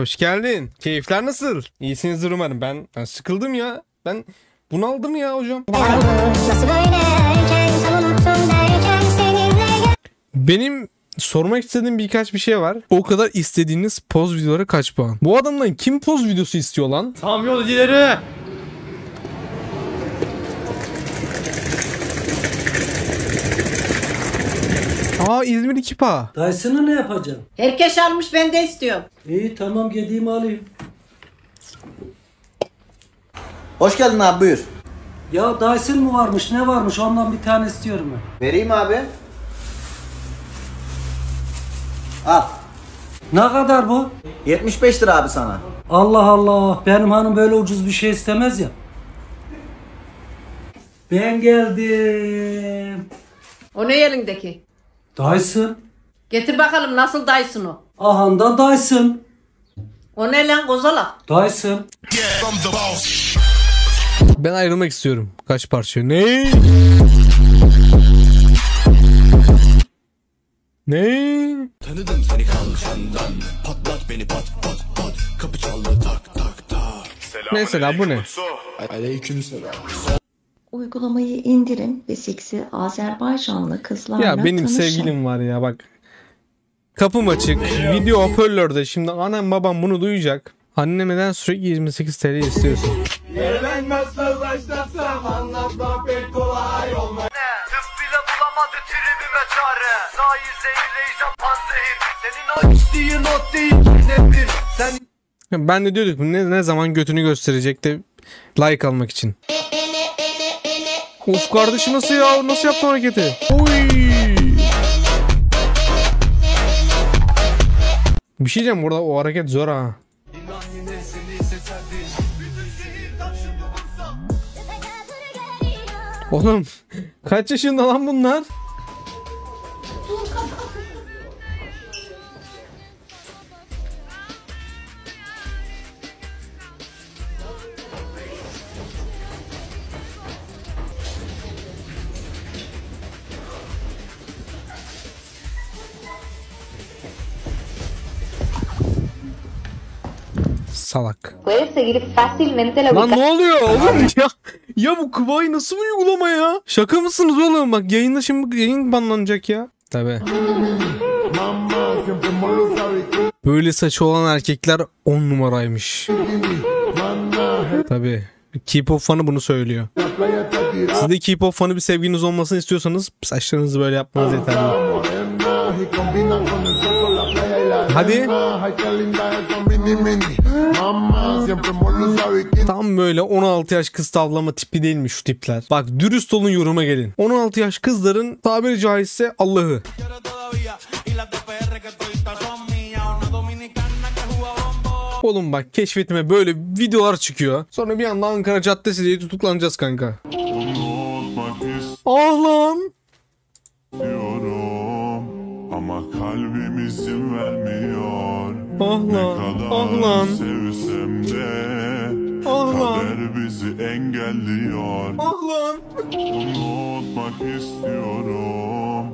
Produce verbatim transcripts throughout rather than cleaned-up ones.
Hoş geldin. Keyifler nasıl? İyisinizdir umarım. Ben, ben sıkıldım ya. Ben bunaldım ya hocam. Benim sormak istediğim birkaç bir şey var. O kadar istediğiniz poz videolara kaç puan? Bu adamdan kim poz videosu istiyor lan? Tam yol ileri. Aa, İzmir iki pa. Dayısını ne yapacağım? Herkes almış, ben de istiyorum. İyi tamam, gediğimi alayım. Hoş geldin abi, buyur. Ya Dyson mı varmış, ne varmış, ondan bir tane istiyorum ben. Vereyim abi. Al. Ne kadar bu? yetmiş beş lira abi sana. Allah Allah, benim hanım böyle ucuz bir şey istemez ya. Ben geldim. O ne elindeki? Dyson. Getir bakalım, nasıl Dyson o? Ahanda Dyson. O ne lan kozala? Dyson. Ben ayrılmak istiyorum. Kaç parça? Ne? Ne? Tanıdım seni kalçandan. Patlat beni pat pat pat. Kapı çaldı tak tak tak. Mesela bu ne? Aleykümselam. Uygulamayı indirin ve seksi Azerbaycanlı kızlarla tanışın. Ya benim tanışın. Sevgilim var ya bak. Kapım açık. Video hoparlörde. Şimdi anam babam bunu duyacak. Annemeden sürekli yirmi sekiz TL istiyorsun. Ben de diyorduk ne, ne zaman götünü gösterecek de like almak için. Of kardeşim, nasıl ya, nasıl yaptı hareketi? Oy. Bir şey diyeceğim, burada o hareket zor ha. Oğlum kaç yaşında lan bunlar? Salak. Lan ne oluyor oğlum ya? Ya bu Kıvay nasıl bir uygulama ya? Şaka mısınız oğlum? Bak yayında şimdi yayın banlanacak ya. Tabii. Böyle saçı olan erkekler on numaraymış. Tabii. K-pop fanı bunu söylüyor. Siz de K-pop fanı bir sevginiz olmasını istiyorsanız saçlarınızı böyle yapmanız yeterli. Hadi. Tam böyle on altı yaş kız tavlama tipi değilmiş şu tipler. Bak dürüst olun, yoruma gelin. on altı yaş kızların tabiri caizse Allah'ı. Oğlum bak keşfetime böyle videolar çıkıyor. Sonra bir anda Ankara Caddesi diye tutuklanacağız kanka. Ah lan. Ama kalbim izin vermiyor. Ah lan, ah lan. Sevsem de ah lan. Kader bizi engelliyor. Ah lan. Unutmak istiyorum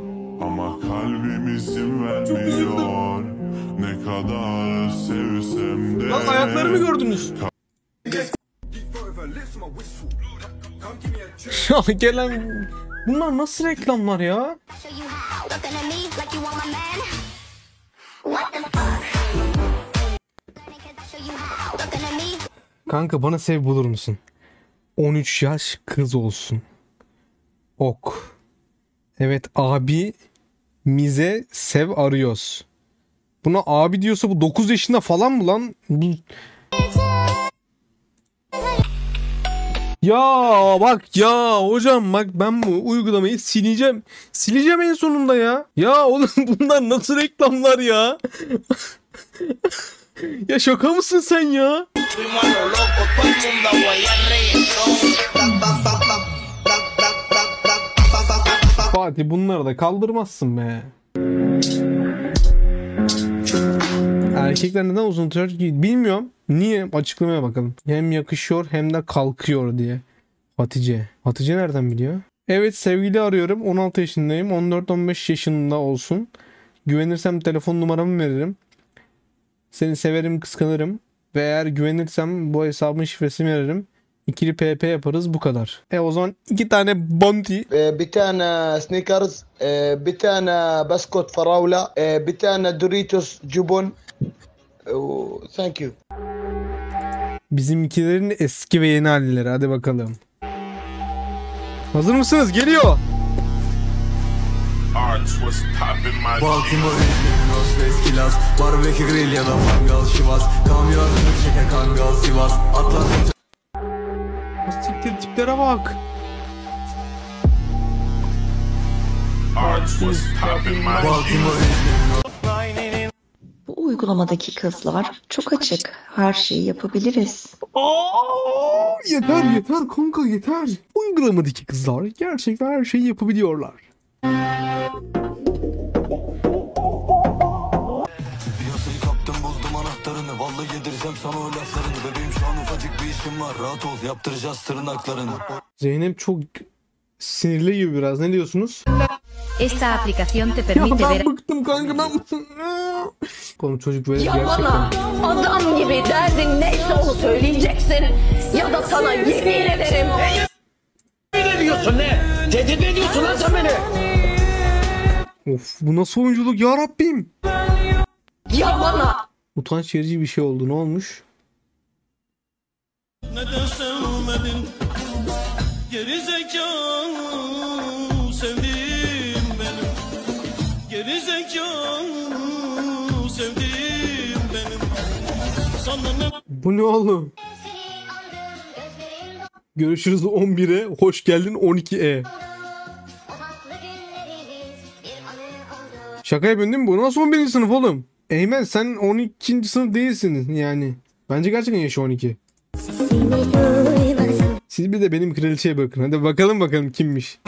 ama kalbim izin vermiyor. Ne kadar sevsem de. Lan ayaklarımı gördünüz. Gelen bunlar nasıl reklamlar ya? Kanka bana sev bulur musun? on üç yaş kız olsun. Ok. Evet abi, mize sev arıyoruz. Buna abi diyorsa bu dokuz yaşında falan mı lan? Bu... Ya bak ya hocam bak ben bu uygulamayı sileceğim. Sileceğim en sonunda ya. Ya oğlum bunlar nasıl reklamlar ya? Ya şaka mısın sen ya? Fatih bunları da kaldırmazsın be. Erkekler neden uzun tişört giyiyor bilmiyorum. Niye? Açıklamaya bakalım. Hem yakışıyor hem de kalkıyor diye. Hatice. Hatice nereden biliyor? Evet sevgili arıyorum. on altı yaşındayım. on dört on beş yaşında olsun. Güvenirsem telefon numaramı veririm. Seni severim, kıskanırım ve eğer güvenirsem bu hesabın şifresini veririm. İkili P P yaparız, bu kadar. E o zaman iki tane bounty, e, bir tane Snickers, e, bir tane bisküvi faravla, e, bir tane Doritos cubon. Oh, thank you. Bizimkilerin eski ve yeni halleri. Hadi bakalım. Hazır mısınız? Geliyor. Siktir, tiplere bak. Bu uygulamadaki kızlar çok açık. Her şeyi yapabiliriz. Aa, yeter yeter kanka yeter. Uygulamadaki kızlar gerçekten her şeyi yapabiliyorlar. Vallahi yedirsem sana o laflarını. Bebeğim şu an ufacık bir işim var. Rahat ol, yaptıracağız tırnaklarını. Zeynep çok sinirli gibi biraz. Ne diyorsunuz? Esta aplicación te permite ver. Ben bıktım kanka ben. Oğlum çocuk böyle ya gerçekten. Ya bana adam gibi derdin neyse onu söyleyeceksin. Ya da sana yemin ederim. Ne diyorsun ne? Tehdit ne diyorsun lan sen beni? Of, bu nasıl oyunculuk ya Rabbim? Ya bana. Utanç verici bir şey oldu. Ne olmuş? Neden sevmedin? Geri zekalı sevdim benim. Geri zekalı sevdim benim. Sana ne... Bu ne oğlum? Görüşürüz on bire. Hoş geldin on ikiye. Şaka yapıyorsun değil mi? Bu nasıl on birinci sınıf oğlum? Eymen sen on ikinci sınıf değilsin yani. Bence gerçekten yaşı on iki. Siz bir de benim kraliçeye bakın. Hadi bakalım bakalım kimmiş.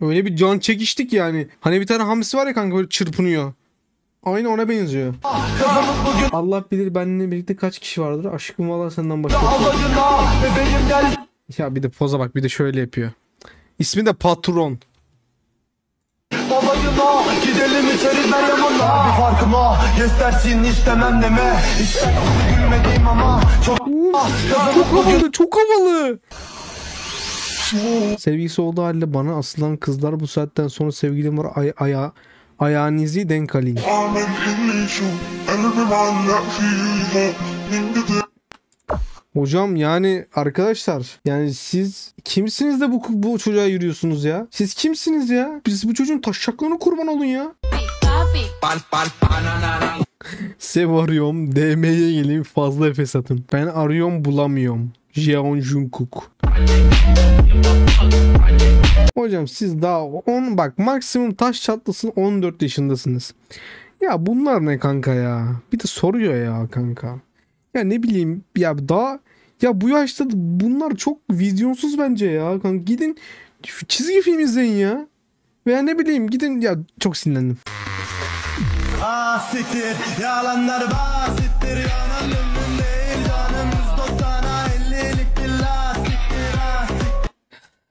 Öyle bir can çekiştik yani. Hani bir tane hamsi var ya kanka böyle çırpınıyor. Aynı ona benziyor. Allah bilir benimle birlikte kaç kişi vardır. Aşkım valla senden başka. Ya bir de poza bak, bir de şöyle yapıyor. İsmi de patron. Çok havalı, çok havalı. Sevgisi olduğu halde bana asılan kızlar bu saatten sonra sevgilim var ay ayağa. Ayağınızı denk alın. Hocam yani arkadaşlar yani siz kimsiniz de bu, bu çocuğa yürüyorsunuz ya? Siz kimsiniz ya? Biz bu çocuğun taşşaklığına kurban olun ya. Sev arıyorum, D M'ye gelin, fazla nefes atın. Ben arıyorum bulamıyorum. Jeon Jungkook. Hocam siz daha on bak maksimum taş çatlasın on dört yaşındasınız. Ya bunlar ne kanka ya? Bir de soruyor ya kanka. Ya ne bileyim ya daha ya bu yaşta bunlar çok vizyonsuz bence ya kanka. Gidin çizgi film izleyin ya. Veya ne bileyim gidin ya çok sinirlendim. Ah siktir yalanlar basittir yalanım.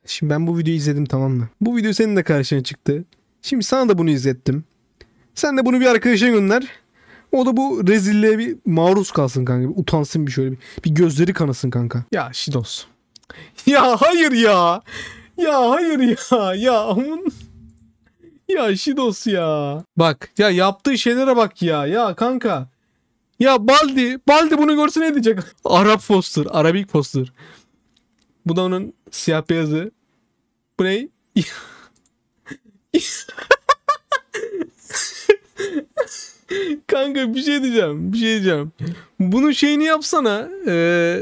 Şimdi ben bu videoyu izledim, tamam mı? Bu video senin de karşına çıktı. Şimdi sana da bunu izlettim. Sen de bunu bir arkadaşa gönder. O da bu rezilliğe bir maruz kalsın kanka. Bir utansın bir şöyle bir. Bir gözleri kanasın kanka. Ya şidos. Ya hayır ya. Ya hayır ya. Ya amun. Ya şidos ya. Bak ya yaptığı şeylere bak ya. Ya kanka. Ya Baldi. Baldi bunu görse ne diyecek? Arap Foster. Arabik Foster. Bu da onun siyah beyazı. Bu ne? Kanka bir şey diyeceğim. Bir şey diyeceğim. Bunun şeyini yapsana. Ee,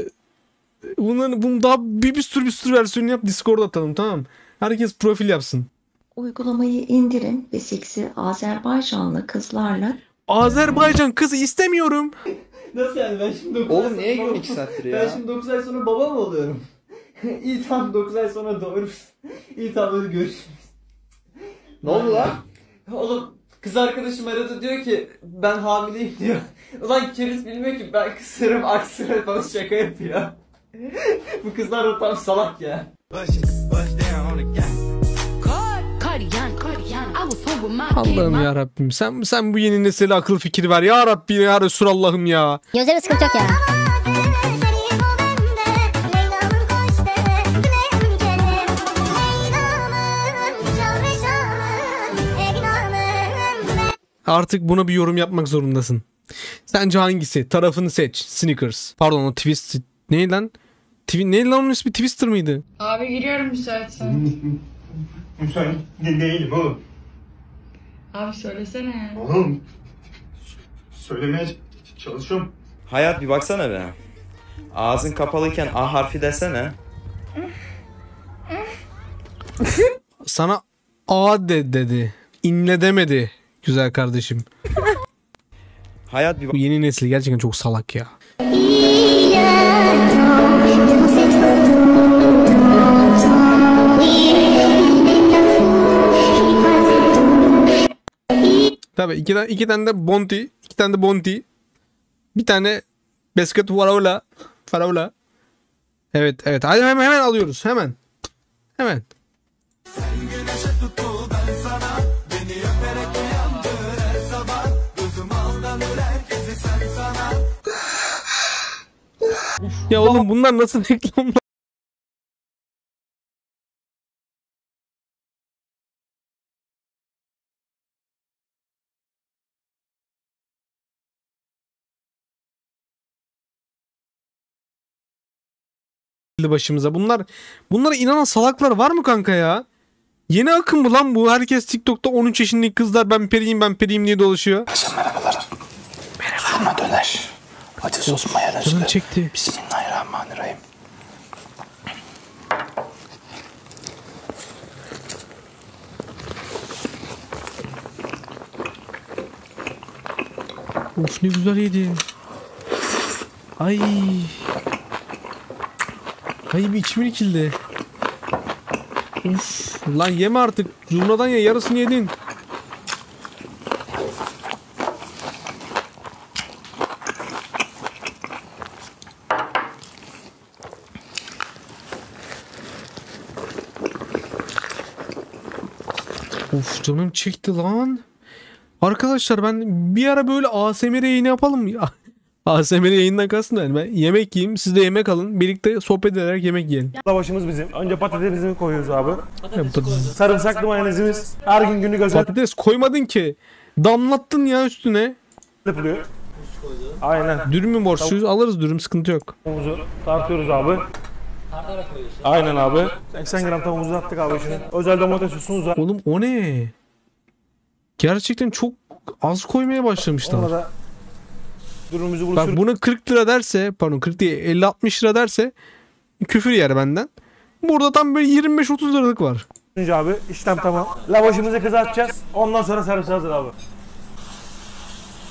bunların, bunun daha bir, bir sürü bir sürü versiyonunu yap. Discord'a atalım, tamam. Herkes profil yapsın. Uygulamayı indirin ve seksi Azerbaycanlı kızlarla. Azerbaycan kızı istemiyorum. Nasıl yani ben şimdi dokuz oğlum niye gidiyorsun iki saattir ya? Ben şimdi dokuz ay sonra baba mı oluyorum? İyi tam dokuz ay sonra doğururuz. İyi tam öyle görüşürüz. Ne oldu lan? Oğlum Kız arkadaşım aradı, diyor ki ben hamileyim diyor. Ulan keriz bilmiyor ki ben kısırım, aksine bana şaka yapıyor. Bu kızlar da tam salak ya. Allah'ım ya Rabbim, sen sen bu yeni nesile akıl fikir ver ya Rabbim ya Resulallah'ım ya. Gözleri sıkıntı yok ya. Artık buna bir yorum yapmak zorundasın. Sence hangisi? Tarafını seç. Snickers. Pardon o twist. Neydi lan? Twi neydi lan onun ismi? Twister mıydı? Abi giriyorum müsaitsen. Müsait de değilim oğlum. Abi söylesene. Oğlum. Söylemeye çalışıyorum. Hayat bir baksana be. Ağzın kapalıyken A harfi desene. Sana A de dedi. İnle demedi. Güzel kardeşim. Hayat bir... Bu yeni nesil gerçekten çok salak ya. Tabii iki tane iki tane de Bounty, iki tane de Bounty. Bir tane Basket Varaula, Varaula. Evet, evet. Hadi hemen hemen alıyoruz. Hemen. Hemen. Ya oğlum bunlar nasıl reklamlar? Başımıza bunlar, bunlara inanan salaklar var mı kanka ya? Yeni akım mı lan bu? Herkes TikTok'ta on üç yaşındaki kızlar ben periyim ben periyim diye dolaşıyor. Merhabalar. Merhaba döner. Acı sos mayonezli. Çekti. Bismillahirrahmanirrahim. Of ne güzel yedi. Ay. Ay bir içimin içildi. Of. Lan yeme artık. Zurnadan ya yarısını yedin. Of canım çekti lan. Arkadaşlar ben bir ara böyle A S M R yayını yapalım mı ya? A S M R yayından kastım yani ben yemek yiyeyim, siz de yemek alın, birlikte sohbet ederek yemek yiyelim. Başımız bizim. Önce patatesimizi koyuyoruz abi. Patates patates. Sarımsaklı mayonezimiz. Her gün günü gözel. Patates koymadın ki. Damlattın ya üstüne. Yapılıyor. Aynen. Dürümü borçluyuz, alırız dürüm, sıkıntı yok. Tavuğumuzu tartıyoruz abi. Aynen abi. seksen gram tavuğumuzu attık abi içine. Özel domates sosumuz var. Oğlum o ne? Gerçekten çok az koymaya başlamışlar. Bak buna kırk lira derse, pardon kırk değil elli altmış lira derse küfür yer benden. Burada tam böyle yirmi beş otuz liralık var. Abi işlem tamam. Lavaşımızı kızartacağız. Ondan sonra servis hazır abi.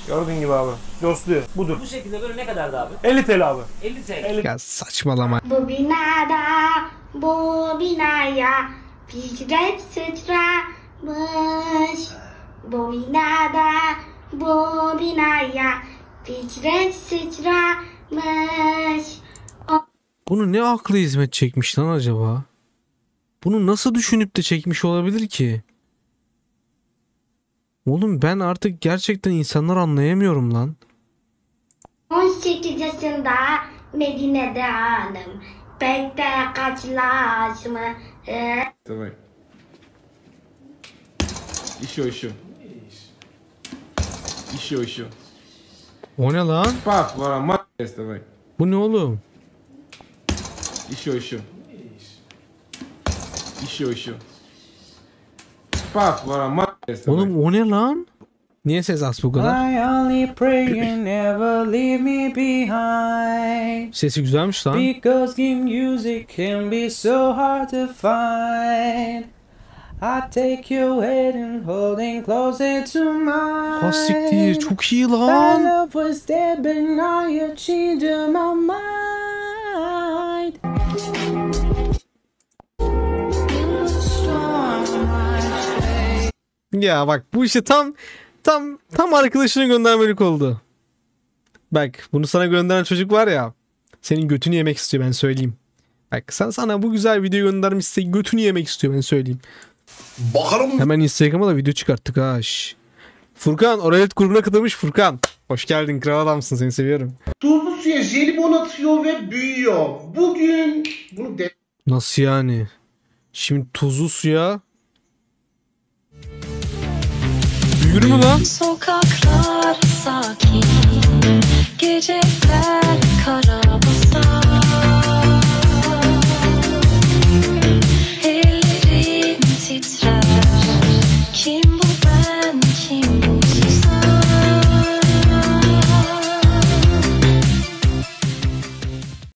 Gördüğün gibi abi. Dostluyor. Budur. Bu şekilde böyle ne kadardı abi? elli TL abi. elli TL. Ya saçmalama. Bu binada, bu binaya fikret sıçramış. Bu binada, bu binaya fikret sıçramış. Bunu ne aklı hizmet çekmiş lan acaba? Bunu nasıl düşünüp de çekmiş olabilir ki? Oğlum ben artık gerçekten insanlar anlayamıyorum lan. on sekiz yaşında Medine'de hanım. Pek de kaçlaşma. Tamam. İşi o işi. İşi o işi. O ne lan? Bak var ama. Bu ne oğlum? İşi o işi. İşi o işi. Bak var ama. Oğlum o ne lan? Niye ses az bu kadar? Sesi güzelmiş lan. Ha siktir çok iyi lan. Ya bak bu işte tam Tam tam arkadaşını göndermelik oldu. Bak bunu sana gönderen çocuk var ya, senin götünü yemek istiyor, ben söyleyeyim. Bak sen sana bu güzel video göndermişse götünü yemek istiyor, ben söyleyeyim. Bakarım. Hemen Instagram'a da video çıkarttık ha. Furkan oralet grubuna katılmış Furkan. Hoş geldin kral adamsın, seni seviyorum. Tuzlu suya jelibon atıyor ve büyüyor. Bugün bunu de... Nasıl yani? Şimdi tuzlu suya... Büyür mü lan? Sokaklar sakin, geceler karanlık.